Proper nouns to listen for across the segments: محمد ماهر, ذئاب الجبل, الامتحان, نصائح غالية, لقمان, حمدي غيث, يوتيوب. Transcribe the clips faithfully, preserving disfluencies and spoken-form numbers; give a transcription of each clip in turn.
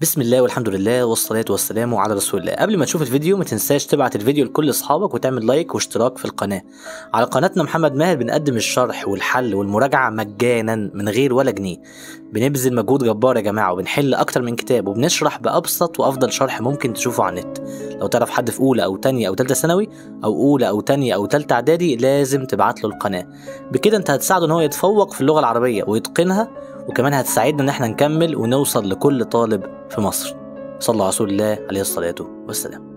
بسم الله والحمد لله والصلاة والسلام على رسول الله. قبل ما تشوف الفيديو ما تنساش تبعت الفيديو لكل اصحابك وتعمل لايك واشتراك في القناة. على قناتنا محمد ماهر بنقدم الشرح والحل والمراجعة مجانا من غير ولا جنيه. بنبذل مجهود جبار يا جماعة وبنحل اكتر من كتاب وبنشرح بأبسط وافضل شرح ممكن تشوفه على النت. لو تعرف حد في اولى او تانية او تالتة ثانوي او اولى او تانية او تالتة اعدادي لازم تبعت له القناة. بكده انت هتساعده ان هو يتفوق في اللغة العربية ويتقنها، وكمان هتساعدنا ان احنا نكمل ونوصل لكل طالب في مصر. صلى على رسول الله عليه الصلاة والسلام.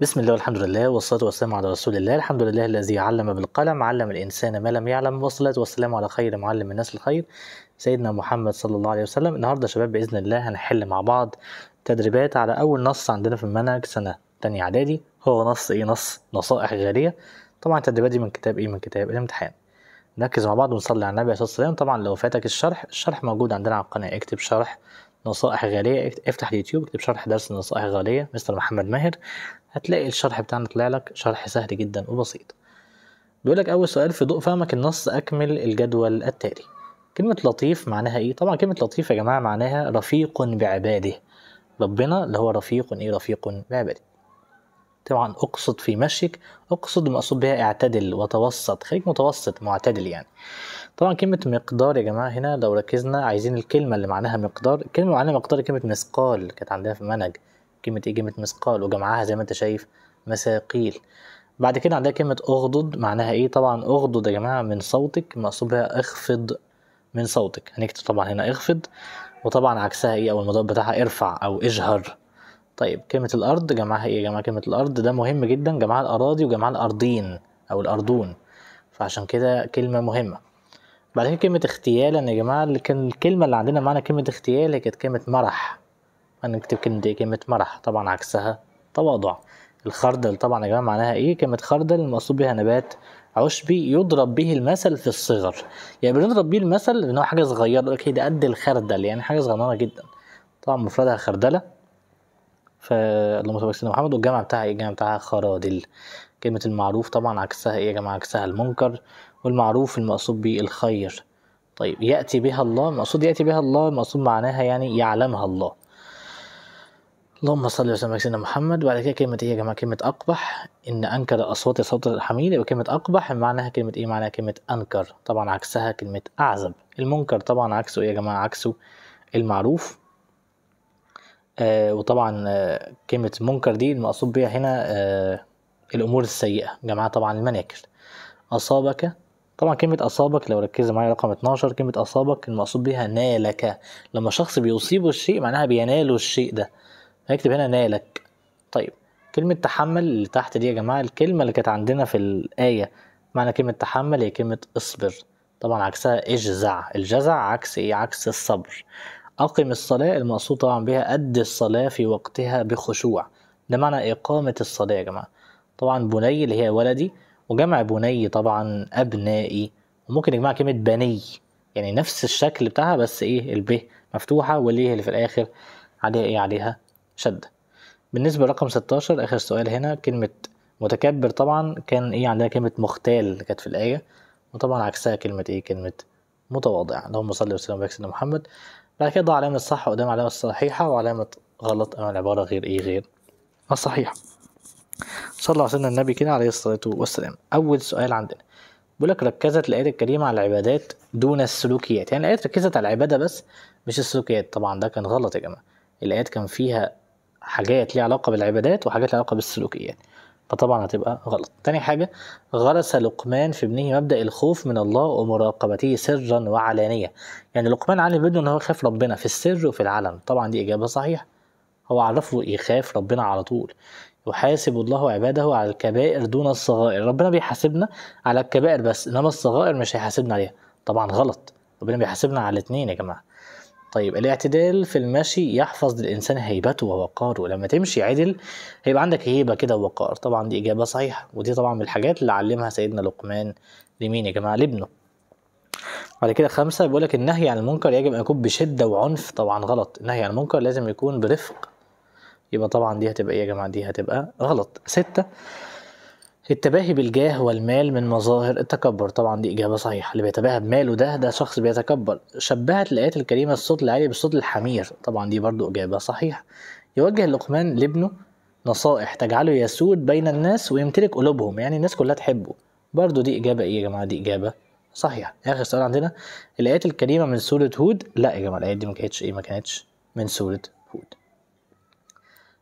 بسم الله والحمد لله والصلاة والسلام على رسول الله. الحمد لله الذي علم بالقلم، علم الإنسان ما لم يعلم، والصلاة والسلام على خير معلم الناس الخير سيدنا محمد صلى الله عليه وسلم. النهارده شباب بإذن الله هنحل مع بعض تدريبات على أول نص عندنا في المنهج سنة تانية إعدادي، هو نص إيه؟ نص نصائح غالية. طبعا التدريبات دي من كتاب إيه؟ من كتاب الامتحان. نركز مع بعض ونصلي على النبي عليه الصلاة والسلام. طبعا لو فاتك الشرح، الشرح موجود عندنا على القناة. اكتب شرح نصائح غالية، افتح اليوتيوب اكتب شرح درس نصائح غالية مستر محمد ماهر، هتلاقي الشرح بتاعنا طلع لك، شرح سهل جدا وبسيط. بيقول لك أول سؤال: في ضوء فهمك النص أكمل الجدول التالي. كلمة لطيف معناها إيه؟ طبعا كلمة لطيف يا جماعة معناها رفيق بعباده. ربنا اللي هو رفيق إيه؟ رفيق بعباده. طبعا اقصد في مشيك، اقصد مقصود بها اعتدل وتوسط، خليك متوسط معتدل يعني. طبعا كلمة مقدار يا جماعة هنا لو ركزنا عايزين الكلمة اللي معناها مقدار، الكلمة اللي معناها مقدار كلمة مثقال كانت عندنا في المنهج، كلمة ايه؟ كلمة مثقال، وجمعها زي ما انت شايف مثاقيل. بعد كده عندنا كلمة اغضض معناها ايه؟ طبعا اغضض يا جماعة من صوتك، مقصود بها اخفض من صوتك. هنكتب طبعا هنا اخفض، وطبعا عكسها ايه او المضاد بتاعها؟ ارفع او اجهر. طيب كلمة الأرض جمعها إيه يا جماعة؟ كلمة الأرض ده مهم جدا، جمعها الأراضي وجمعها الأرضين أو الأرضون، فعشان كده كلمة مهمة. بعد كده كلمة اغتيالا يا جماعة، الكلمة اللي عندنا معنى كلمة اغتيال هي كانت كلمة مرح، هنكتب كلمة إيه؟ كلمة مرح، طبعا عكسها تواضع. الخردل طبعا يا جماعة معناها إيه؟ كلمة خردل المقصود بها نبات عشبي يضرب به المثل في الصغر، يعني بنضرب به المثل إن هو حاجة صغيرة، يقول لك ده قد الخردل، يعني حاجة صغننة جدا. طبعا مفردها خردلة، فاللهم صل على سيدنا محمد، والجامعة بتاعها ايه؟ الجامعة بتاعها خرادل. كلمة المعروف طبعا عكسها ايه يا جماعة؟ عكسها المنكر، والمعروف المقصود به الخير. طيب يأتي بها الله، المقصود يأتي بها الله المقصود معناها يعني يعلمها الله. اللهم صل وسلم على سيدنا محمد. وبعد كده كلمة ايه يا جماعة؟ كلمة أقبح، إن أنكر أصوات صوت الحمير، يبقى كلمة أقبح معناها كلمة ايه؟ معناها كلمة أنكر، طبعا عكسها كلمة أعزب. المنكر طبعا عكسه ايه يا جماعة؟ عكسه المعروف. آه وطبعا آه كلمة منكر دي المقصود بيها هنا آه الأمور السيئة، جماعة طبعا المناكر. أصابك طبعا كلمة أصابك لو ركز معايا رقم اتناشر، كلمة أصابك المقصود بيها نالك، لما شخص بيصيبه الشيء معناها بيناله الشيء ده، هكتب هنا نالك. طيب كلمة تحمل اللي تحت دي يا جماعة، الكلمة اللي كانت عندنا في الآية معنى كلمة تحمل هي كلمة اصبر، طبعا عكسها اجزع، الجزع عكس إيه؟ عكس الصبر. أقم الصلاة المقصود طبعا بها أدي الصلاة في وقتها بخشوع، ده معنى إقامة الصلاة يا جماعة. طبعا بني اللي هي ولدي، وجمع بني طبعا أبنائي، وممكن يا جماعة كلمة بني يعني نفس الشكل بتاعها بس إيه؟ الب مفتوحة واللي اللي في الآخر عليها إيه؟ عليها شدة. بالنسبة لرقم ستاشر آخر سؤال هنا، كلمة متكبر طبعا كان إيه عندنا؟ كلمة مختال اللي كانت في الآية، وطبعا عكسها كلمة إيه؟ كلمة متواضع. اللهم صل وسلم على سيدنا محمد. بعد كده ضع علامة صح قدام علامة صحيحة، وعلامة غلط أمام العبارة غير إيه؟ غير الصحيحة. صلى على سيدنا النبي كده عليه الصلاة والسلام. أول سؤال عندنا بيقول لك ركزت الآية الكريمة على العبادات دون السلوكيات، يعني الآيات ركزت على العبادة بس مش السلوكيات، طبعا ده كان غلط يا جماعة. الآيات كان فيها حاجات ليها علاقة بالعبادات وحاجات ليها علاقة بالسلوكيات، فطبعا هتبقى غلط. تاني حاجة، غرس لقمان في ابنه مبدأ الخوف من الله ومراقبته سرا وعلانية، يعني لقمان علم ابنه ان هو يخاف ربنا في السر وفي العلن، طبعا دي إجابة صحيحة، هو عرفه يخاف ربنا على طول. يحاسب الله عباده على الكبائر دون الصغائر، ربنا بيحاسبنا على الكبائر بس، إنما الصغائر مش هيحاسبنا عليها، طبعا غلط، ربنا بيحاسبنا على الاتنين يا جماعة. طيب الاعتدال في المشي يحفظ للإنسان هيبته ووقاره، لما تمشي عدل هيبقى عندك هيبة كده ووقار، طبعا دي إجابة صحيحة، ودي طبعا من الحاجات اللي علمها سيدنا لقمان لمين يا جماعة؟ لابنه. بعد كده خمسة بيقول لك النهي عن المنكر يجب أن يكون بشدة وعنف، طبعا غلط، النهي عن المنكر لازم يكون برفق، يبقى طبعا دي هتبقى إيه يا جماعة؟ دي هتبقى غلط. ستة التباهي بالجاه والمال من مظاهر التكبر. طبعا دي اجابه صحيحه، اللي بيتباهى بماله ده ده شخص بيتكبر. شبهت الايات الكريمه الصوت العالي بصوت الحمير، طبعا دي برضو اجابه صحيحه. يوجه لقمان لابنه نصائح تجعله يسود بين الناس ويمتلك قلوبهم، يعني الناس كلها تحبه، برضو دي اجابه ايه يا جماعه؟ دي اجابه صحيحه. اخر سؤال عندنا، الايات الكريمه من سوره هود. لا يا جماعه، الايات دي ما كانتش ايه ما كانتش من سوره هود.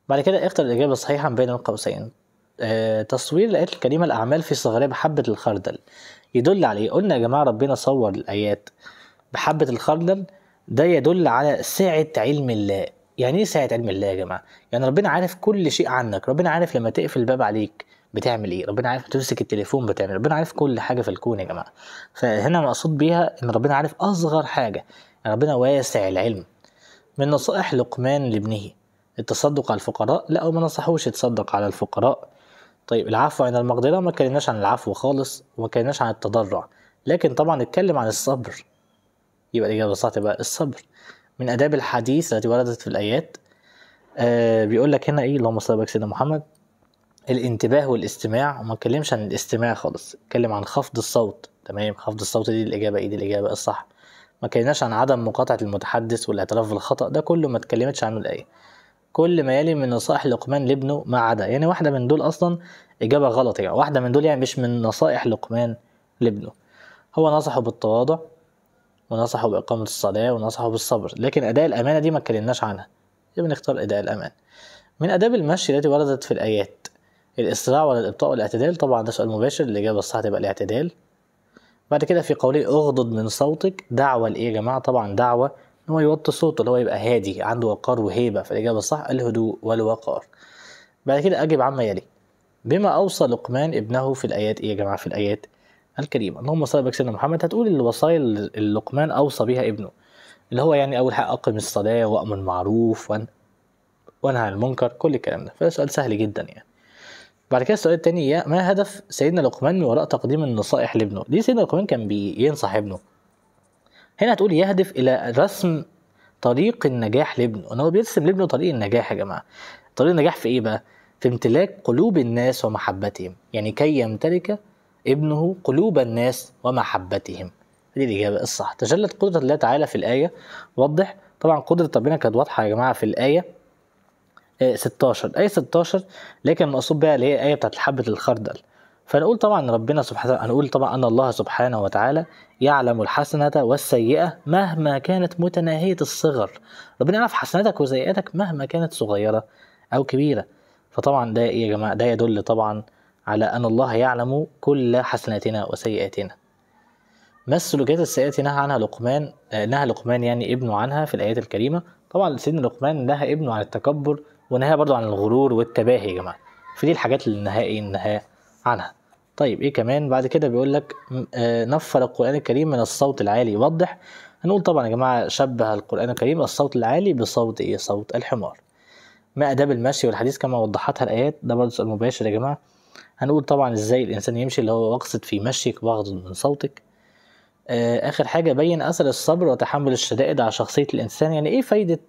بعد كده اختر الاجابه الصحيحه بين القوسين. أه تصوير الآيات الكريمة الأعمال في صغرها بحبة الخردل يدل عليه. قلنا يا جماعة ربنا صور الآيات بحبة الخردل، ده يدل على سعة علم الله. يعني إيه سعة علم الله يا جماعة؟ يعني ربنا عارف كل شيء عنك، ربنا عارف لما تقفل الباب عليك بتعمل إيه، ربنا عارف تمسك التليفون بتعمل، ربنا عارف كل حاجة في الكون يا جماعة. فهنا مقصود بيها إن ربنا عارف أصغر حاجة، يعني ربنا واسع العلم. من نصائح لقمان لابنه التصدق على الفقراء. لا وما نصحوش يتصدق على الفقراء. طيب العفو عند المقدرة، ما اتكلمناش عن العفو خالص، وما اتكلمناش عن التضرع، لكن طبعا اتكلم عن الصبر، يبقى الإجابة الصح تبقى الصبر. من آداب الحديث التي وردت في الآيات، آه بيقول لك هنا إيه، اللهم صل على سيدنا محمد، الانتباه والاستماع، وما اتكلمش عن الاستماع خالص، اتكلم عن خفض الصوت. تمام، خفض الصوت دي الإجابة إيه؟ دي الإجابة الصح. ما اتكلمناش عن عدم مقاطعة المتحدث والاعتراف بالخطأ، ده كله ما اتكلمتش عنه الآية. كل ما يلي من نصائح لقمان لابنه ما عدا، يعني واحدة من دول أصلا إجابة غلط، يعني واحدة من دول يعني مش من نصائح لقمان لابنه. هو نصحه بالتواضع، ونصحه بإقامة الصلاة، ونصحه بالصبر، لكن أداء الأمانة دي ما اتكلمناش عنها، يبقى نختار أداء الأمانة. من آداب المشي التي وردت في الآيات الإسراع ولا الإبطاء والاعتدال، طبعا ده سؤال مباشر، الإجابة الصح تبقى الاعتدال. بعد كده في قوله اغضض من صوتك، دعوة لإيه يا جماعة؟ طبعا دعوة إن هو يوطي صوته، اللي هو يبقى هادي عنده وقار وهيبة، فالإجابة الصح الهدوء والوقار. بعد كده أجب عما يلي. بما أوصى لقمان ابنه في الآيات إيه يا جماعة في الآيات الكريمة؟ اللهم صل على سيدنا محمد، هتقول الوصايا اللي لقمان أوصى بيها ابنه، اللي هو يعني أول حاجة أقم الصلاة وأمر بالمعروف وأنهى عن المنكر، كل الكلام ده، فده سؤال سهل جدا يعني. بعد كده السؤال التاني، ما هدف سيدنا لقمان من وراء تقديم النصائح لابنه؟ دي سيدنا لقمان كان بينصح ابنه. هنا هتقول يهدف الى رسم طريق النجاح لابنه، ان هو بيرسم لابنه طريق النجاح يا جماعه. طريق النجاح في ايه بقى؟ في امتلاك قلوب الناس ومحبتهم، يعني كي يمتلك ابنه قلوب الناس ومحبتهم. دي الاجابه الصح. تجلت قدره الله تعالى في الايه، وضح طبعا قدره ربنا كانت واضحه يا جماعه في الايه ستاشر، ايه ستاشر، لكن المقصود بقى اللي هي ايه بتاعت حبه الخردل. فنقول طبعا ربنا سبحانه هنقول طبعا ان الله سبحانه وتعالى يعلم الحسنه والسيئه مهما كانت متناهيه الصغر، ربنا يعرف حسناتك وسيئاتك مهما كانت صغيره او كبيره. فطبعا ده ايه يا جماعه؟ ده يدل طبعا على ان الله يعلم كل حسناتنا وسيئاتنا. ما السلوكيات السيئات نهى عنها لقمان نهى لقمان يعني ابنه عنها في الايات الكريمه؟ طبعا سيدنا لقمان نهى ابنه عن التكبر، ونهى برضه عن الغرور والتباهي يا جماعه، فدي الحاجات اللي نهى نهى عنها. طيب ايه كمان؟ بعد كده بيقول لك نفر القرآن الكريم من الصوت العالي وضح. هنقول طبعا يا جماعه شبه القرآن الكريم الصوت العالي بصوت ايه؟ صوت الحمار. ما آداب المشي والحديث كما وضحتها الآيات، ده برضه سؤال مباشر يا جماعه. هنقول طبعا ازاي الانسان يمشي، اللي هو واقصد في مشيك واغضض من صوتك. آه اخر حاجه بين اثر الصبر وتحمل الشدائد على شخصيه الانسان، يعني ايه فايده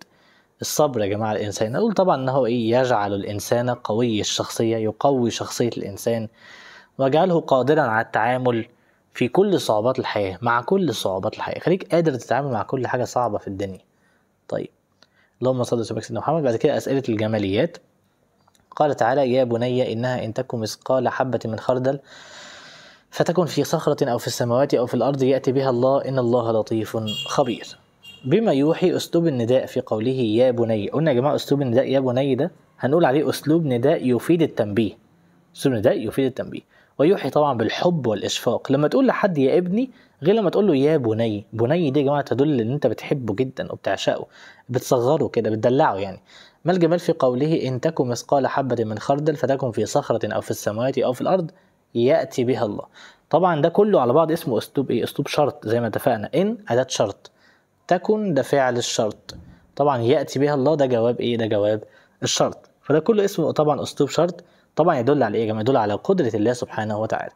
الصبر يا جماعه الانسان؟ نقول طبعا ان هو ايه يجعل الانسان قوي الشخصيه، يقوي شخصيه الانسان، ويجعله قادرا على التعامل في كل صعوبات الحياه، مع كل صعوبات الحياه، خليك قادر تتعامل مع كل حاجه صعبه في الدنيا. طيب اللهم صل على سيدنا محمد. بعد كده اسئله الجماليات، قال تعالى يا بني انها ان تكن مثقال حبه من خردل فتكن في صخره او في السماوات او في الارض ياتي بها الله ان الله لطيف خبير. بما يوحي اسلوب النداء في قوله يا بني. قلنا يا جماعه اسلوب النداء يا بني ده هنقول عليه اسلوب نداء يفيد التنبيه، اسلوب نداء يفيد التنبيه. ويوحي طبعا بالحب والاشفاق، لما تقول لحد يا ابني غير لما تقول له يا بني. بني دي يا جماعه تدل ان انت بتحبه جدا وبتعشقه، بتصغره كده، بتدلعه يعني. ما الجمال في قوله ان تكن مثقال حبه من خردل فتكن في صخره او في السماوات او في الارض ياتي بها الله. طبعا ده كله على بعض اسمه اسلوب ايه؟ اسلوب شرط، زي ما اتفقنا ان اداه شرط، تكن ده فعل الشرط، طبعا يأتي بها الله ده جواب إيه؟ ده جواب الشرط. فده كله اسمه طبعا أسلوب شرط، طبعا يدل على إيه يا جماعة؟ يدل على قدرة الله سبحانه وتعالى.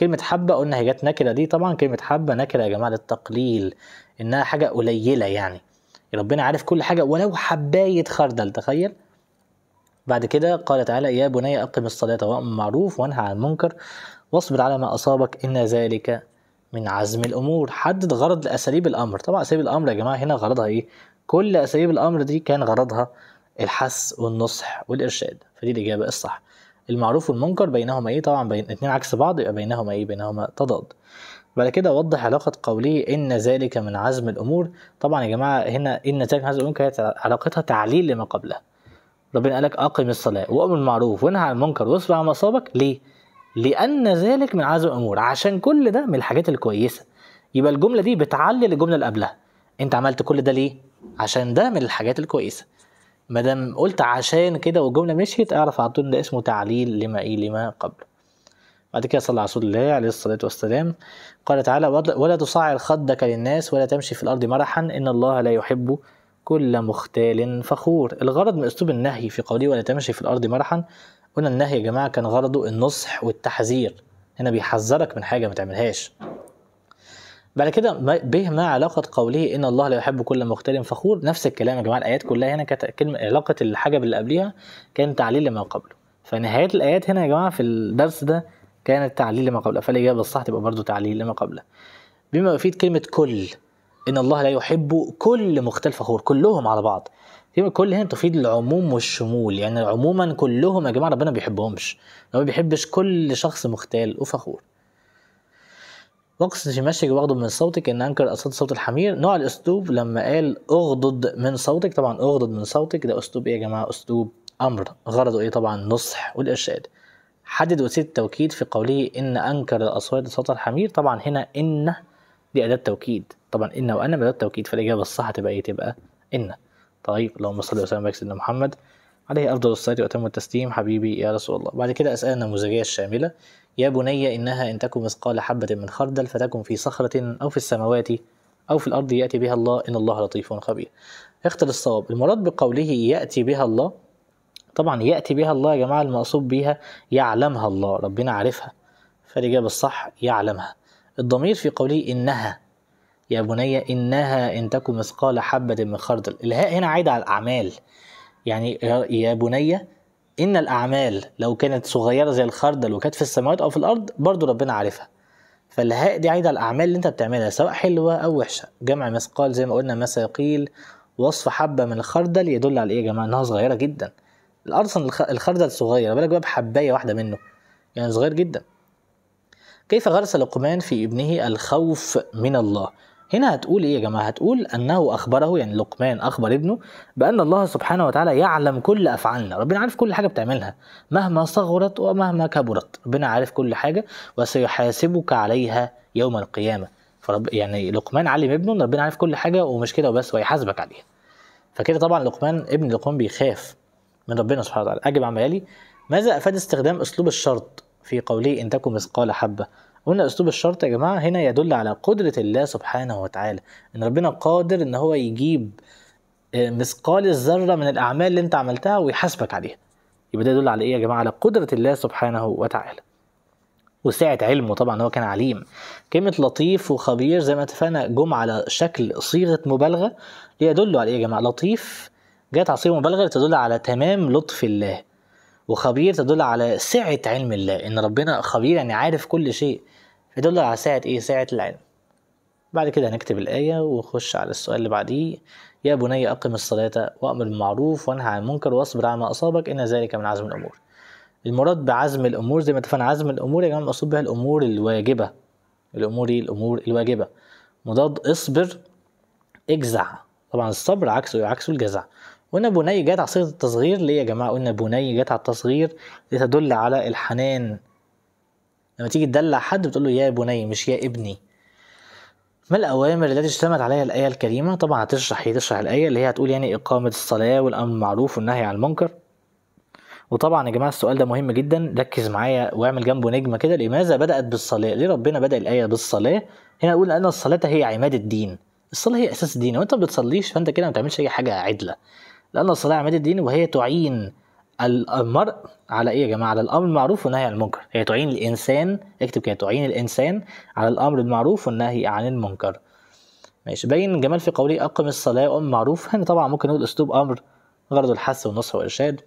كلمة حبة قلنا هي جت نكرة، دي طبعا كلمة حبة نكرة يا جماعة للتقليل، إنها حاجة قليلة يعني. ربنا عارف كل حاجة ولو حباية خردل، تخيل بعد كده قال تعالى يا بني أقم الصلاة وأمر بالمعروف وانهى عن المنكر واصبر على ما أصابك إن ذلك من عزم الأمور. حدد غرض لأساليب الأمر. طبعا أساليب الأمر يا جماعة هنا غرضها إيه؟ كل أساليب الأمر دي كان غرضها الحث والنصح والإرشاد، فدي الإجابة الصح. المعروف والمنكر بينهما إيه؟ طبعا بين اتنين عكس بعض يبقى بينهما إيه؟ بينهما تضاد. بعد كده وضح علاقة قوله إن ذلك من عزم الأمور. طبعا يا جماعة هنا إن ذلك من عزم الأمور كانت علاقتها تعليل لما قبلها. ربنا قالك أقم الصلاة وأمر بالمعروف وانهى عن المنكر واصبر على ما أصابك ليه؟ لأن ذلك من عزم الأمور، عشان كل ده من الحاجات الكويسة. يبقى الجملة دي بتعلل الجملة اللي قبلها. أنت عملت كل ده ليه؟ عشان ده من الحاجات الكويسة. ما دام قلت عشان كده والجملة مشيت أعرف على طول ده اسمه تعليل لما إيه؟ لما قبله. بعد كده صلى على رسول الله عليه الصلاة والسلام. قال تعالى ولا تصعر خدك للناس ولا تمشي في الأرض مرحا إن الله لا يحب كل مختال فخور. الغرض من أسلوب النهي في قوله ولا تمشي في الأرض مرحا، قلنا النهي يا جماعة كان غرضه النصح والتحذير، هنا بيحذرك من حاجة ما تعملهاش. بعد كده به ما علاقة قوله إن الله لا يحب كل مختال فخور، نفس الكلام يا جماعة. الآيات كلها هنا كانت كلمة علاقة الحاجة باللي قبلها كان تعليل لما قبله، فنهاية الآيات هنا يا جماعة في الدرس ده كانت تعليل لما قبله، فالإجابة الصح تبقى برضه تعليل لما قبله. بما يفيد كلمة كل، إن الله لا يحب كل مختال فخور، كلهم على بعض. كلمة كل هنا تفيد العموم والشمول، يعني عموما كلهم يا جماعة ربنا ما بيحبهمش، ما بيحبش كل شخص مختال وفخور. واقصد في مشيك واغضض من صوتك ان انكر اصوات صوت الحمير. نوع الاسلوب لما قال اغضض من صوتك، طبعا اغضض من صوتك ده اسلوب ايه يا جماعه؟ اسلوب امر، غرضه ايه؟ طبعا النصح والارشاد. حدد وسيله التوكيد في قوله ان انكر الاصوات صوت الحمير، طبعا هنا ان دي اداه توكيد، طبعا ان وان اداه توكيد، فالاجابه الصح تبقى ايه؟ تبقى ان. طيب اللهم صل وسلم وبارك سيدنا محمد عليه افضل الصلاه واتم التسليم حبيبي يا رسول الله. بعد كده اسئله نموذجيه الشامله. يا بني إنها إن تكن مثقال حبة من خردل فتكن في صخرة أو في السماوات أو في الأرض يأتي بها الله إن الله لطيف خبير. اختر الصواب. المراد بقوله يأتي بها الله، طبعا يأتي بها الله يا جماعة المقصود بيها يعلمها الله، ربنا عارفها، فالإجابة الصح يعلمها. الضمير في قوله إنها، يا بني إنها إن تكن مثقال حبة من خردل، الهاء هنا عايدة على الأعمال، يعني يا بني إن الأعمال لو كانت صغيرة زي الخردل وكانت في السماوات أو في الأرض برضو ربنا عارفها، فالهاء دي عايدة على الأعمال اللي أنت بتعملها سواء حلوة أو وحشة. جمع مثقال زي ما قلنا مثاقيل، وصف حبة من الخردل يدل على إيه يا جماعة؟ إنها صغيرة جدا. أصلا الخردل صغير، بالك بقى بحباية واحدة منه، يعني صغير جدا. كيف غرس لقمان في ابنه الخوف من الله؟ هنا هتقول إيه يا جماعة؟ هتقول أنه أخبره، يعني لقمان أخبر ابنه بأن الله سبحانه وتعالى يعلم كل أفعالنا، ربنا عارف كل حاجة بتعملها مهما صغرت ومهما كبرت، ربنا عارف كل حاجة وسيحاسبك عليها يوم القيامة. فرب يعني لقمان علم ابنه إن ربنا عارف كل حاجة ومش كده وبس ويحاسبك عليها، فكده طبعا لقمان ابن لقمان بيخاف من ربنا سبحانه وتعالى. أجب عما يلي. ماذا أفاد استخدام أسلوب الشرط في قوله إن تكن مثقال حبة؟ قلنا أسلوب الشرط يا جماعة هنا يدل على قدرة الله سبحانه وتعالى، إن ربنا قادر إن هو يجيب مثقال الذرة من الأعمال اللي أنت عملتها ويحاسبك عليها. يبقى ده يدل على إيه يا جماعة؟ على قدرة الله سبحانه وتعالى. وسعة علمه، طبعا هو كان عليم. كلمة لطيف وخبير زي ما اتفقنا جم على شكل صيغة مبالغة ليدلوا على إيه يا جماعة؟ لطيف جت على صيغة مبالغة لتدل على تمام لطف الله، وخبير تدل على سعة علم الله، إن ربنا خبير يعني عارف كل شيء، يدل على ساعة إيه؟ ساعة العلم. بعد كده هنكتب الآية ونخش على السؤال اللي بعديه. يا بني أقم الصلاة وأمر بالمعروف وانهى عن المنكر واصبر على ما أصابك إن ذلك من عزم الأمور. المراد بعزم الأمور زي ما اتفقنا، عزم الأمور يا جماعة مقصود بها الأمور الواجبة. الأمور إيه؟ الأمور الواجبة. مضاد اصبر اجزع، طبعا الصبر عكسه عكسه الجزع. قلنا بني جت على صيغة التصغير ليه يا جماعة؟ قلنا بني جت على التصغير لتدل على الحنان، لما تيجي تدلع حد بتقول له يا بني مش يا ابني. ما الأوامر التي اشتملت عليها الآية الكريمة؟ طبعا هتشرح هي تشرح الآية اللي هي هتقول يعني إقامة الصلاة والأمر بالمعروف والنهي عن المنكر. وطبعا يا جماعة السؤال ده مهم جدا، ركز معايا واعمل جنبه نجمة كده. لماذا بدأت بالصلاة؟ ليه ربنا بدأ الآية بالصلاة؟ هنا نقول أن الصلاة هي عمادة الدين، الصلاة هي أساس الدين، وأنت ما بتصليش فأنت كده ما بتعملش أي حاجة عدلة، لأن الصلاة عمادة الدين وهي تعين المرء على ايه يا جماعه؟ على الامر بالمعروف والنهي عن المنكر. هي تعين الانسان، اكتب كده تعين الانسان على الامر بالمعروف والنهي عن المنكر. ماشي. بين الجمال في قوله اقم الصلاه وامر بالمعروف، هنا طبعا ممكن نقول اسلوب امر غرضه الحث والنصح والارشاد.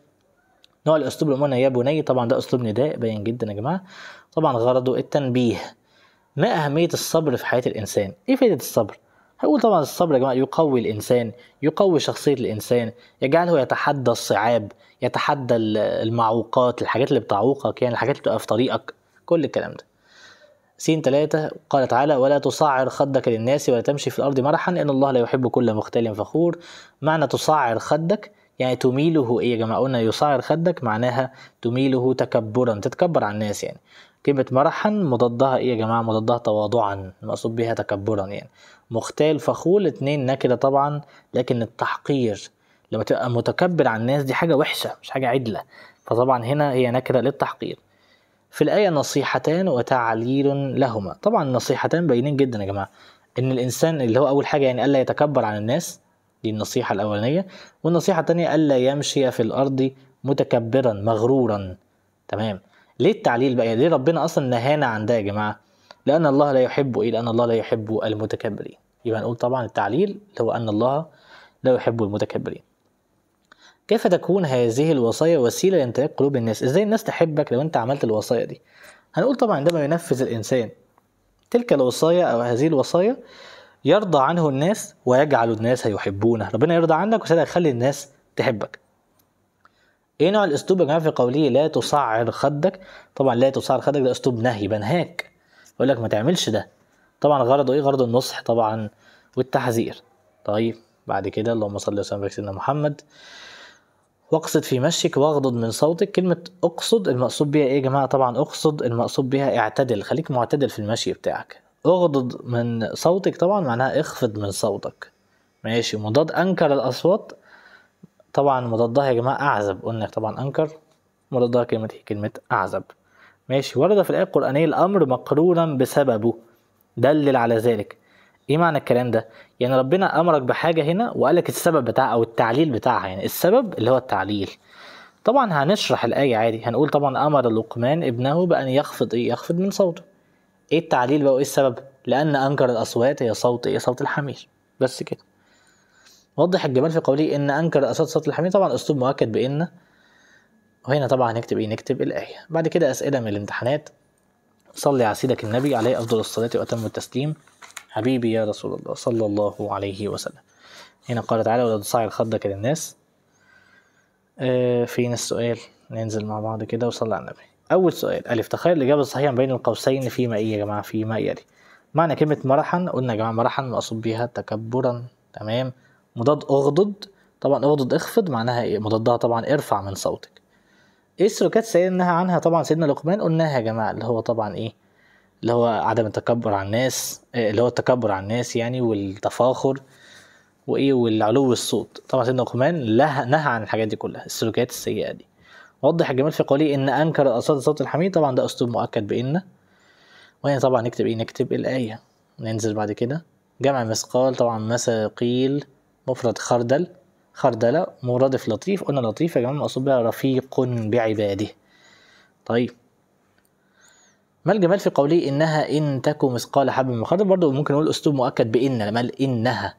نوع الاسلوب لمنى يا بني، طبعا ده اسلوب نداء باين جدا يا جماعه. طبعا غرضه التنبيه. ما اهميه الصبر في حياه الانسان؟ ايه فائده الصبر؟ هقول طبعا الصبر يا جماعه يقوي الانسان، يقوي شخصيه الانسان، يجعله يتحدى الصعاب، يتحدى المعوقات، الحاجات اللي بتعوقك يعني، الحاجات اللي بتبقى في طريقك، كل الكلام ده. سين ثلاثة قال تعالى: ولا تصعر خدك للناس ولا تمشي في الارض مرحا ان الله لا يحب كل مختال فخور. معنى تصعر خدك يعني تميله ايه يا جماعه؟ قلنا يصعر خدك معناها تميله تكبرا، تتكبر على الناس يعني. كلمه مرحا مضادها ايه يا جماعه؟ مضادها تواضعا، المقصود بها تكبرا يعني. مختال فخور الاثنين نكده طبعا، لكن التحقير لما تبقى متكبر على الناس دي حاجه وحشه، مش حاجه عدله، فطبعا هنا هي نكده للتحقير. في الآية نصيحتان وتعليل لهما. طبعا النصيحتان باينين جدا يا جماعة، إن الإنسان اللي هو أول حاجة يعني ألا يتكبر على الناس، دي النصيحة الأولانية، والنصيحة الثانية ألا يمشي في الأرض متكبرا مغرورا. تمام. ليه التعليل بقى؟ ليه ربنا أصلا نهانا عن ده يا جماعة؟ لأن الله لا يحب إيه؟ لأن الله لا يحب المتكبرين. يبقى نقول طبعا التعليل هو أن الله لا يحب المتكبرين. كيف تكون هذه الوصايا وسيله لامتلاك قلوب الناس؟ ازاي الناس تحبك لو انت عملت الوصايا دي؟ هنقول طبعا عندما ينفذ الانسان تلك الوصايا او هذه الوصايا يرضى عنه الناس ويجعل الناس هيحبونه. ربنا يرضى عنك وساعتها يخلي الناس تحبك. ايه نوع الاسلوب يا جماعه في قوله لا تصعر خدك؟ طبعا لا تصعر خدك ده اسلوب نهي، بنهاك، يقول لك ما تعملش ده. طبعا غرضه ايه؟ غرضه النصح طبعا والتحذير. طيب بعد كده اللهم صل وسلم على سيدنا محمد. واقصد في مشيك واغضض من صوتك. كلمة اقصد المقصود بيها ايه يا جماعة؟ طبعا اقصد المقصود بيها اعتدل، خليك معتدل في المشي بتاعك. اغضض من صوتك طبعا معناها اخفض من صوتك، ماشي. مضاد انكر الاصوات طبعا مضادها يا جماعة اعزب، قلنا طبعا انكر مضادها كلمة كلمة اعزب، ماشي. ورد في الآية القرآنية الامر مقرونا بسببه، دلل على ذلك. ايه معنى الكلام ده؟ يعني ربنا امرك بحاجه هنا وقال لك السبب بتاعها او التعليل بتاعها، يعني السبب اللي هو التعليل. طبعا هنشرح الايه عادي، هنقول طبعا امر لقمان ابنه بان يخفض ايه؟ يخفض من صوته. ايه التعليل بقى وايه السبب؟ لان انكر الاصوات هي صوت ايه؟ صوت الحمير. بس كده. وضح الجمال في قوله ان انكر الاصوات صوت الحمير، طبعا اسلوب مؤكد بان، وهنا طبعا هنكتب ايه؟ نكتب الايه. بعد كده اسئله من الامتحانات. صلي على سيدك النبي عليه افضل الصلاه واتم التسليم. حبيبي يا رسول الله صلى الله عليه وسلم. هنا قال تعالى ولا تصعر خدك للناس. آه فين السؤال؟ ننزل مع بعض كده وصلي على النبي. أول سؤال ألف، تخيل الإجابة الصحيحة بين القوسين فيما إيه يا جماعة؟ فيما يلي. معنى كلمة مرحا، قلنا يا جماعة مرحا مقصود بها تكبرا، تمام. مضاد أغضض، طبعا أغضض اخفض معناها إيه؟ مضادها طبعا ارفع من صوتك. إيه السلوكات سيدنا نهى عنها؟ طبعا سيدنا لقمان قلناها يا جماعة، اللي هو طبعا إيه؟ اللي هو عدم التكبر على الناس، اللي هو التكبر على الناس يعني، والتفاخر وايه والعلو الصوت. طبعا سيدنا لقمان نهى عن الحاجات دي كلها، السلوكيات السيئه دي. وضح الجمال في قوله ان انكر الاصوات صوت الحمير، طبعا ده اسلوب مؤكد بان، وهنا طبعا نكتب ايه؟ نكتب الايه. ننزل بعد كده جمع مثقال، طبعا مثاقيل مفرد خردل، خردله مرادف لطيف، قلنا لطيف يا جماعه مقصود بها رفيق بعباده. طيب ما الجمال في قولي انها ان تك مثقال حبه من خردل، برضه ممكن نقول اسلوب مؤكد بان لما قال انها.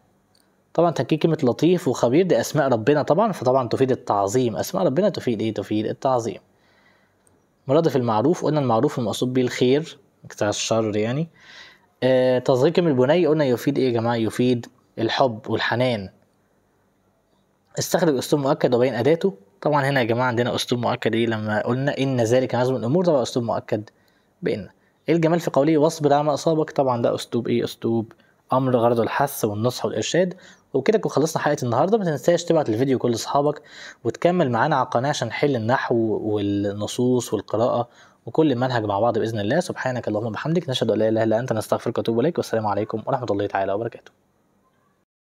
طبعا تنكيك كلمه لطيف وخبير دي اسماء ربنا طبعا، فطبعا تفيد التعظيم، اسماء ربنا تفيد ايه؟ تفيد التعظيم. مرادف المعروف، قلنا المعروف المقصود به الخير بتاع الشر يعني. آه تصغير كلمه بني قلنا يفيد ايه يا جماعه؟ يفيد الحب والحنان. استخرج اسلوب مؤكد وبين اداته. طبعا هنا يا جماعه عندنا اسلوب مؤكد ايه؟ لما قلنا ان ذلك نظم الامور، طبعا اسلوب مؤكد بإن. إيه الجمال في قوله واصبر على ما أصابك؟ طبعا ده أسلوب إيه؟ أسلوب أمر غرضه الحث والنصح والإرشاد. وبكده نكون خلصنا حلقة النهاردة. ما تنساش تبعت الفيديو لكل أصحابك وتكمل معانا على القناة عشان نحل النحو والنصوص والقراءة وكل منهج مع بعض بإذن الله. سبحانك اللهم وبحمدك، نشهد أن لا إله إلا أنت، نستغفرك ونتوب إليك، والسلام عليكم ورحمة الله تعالى وبركاته.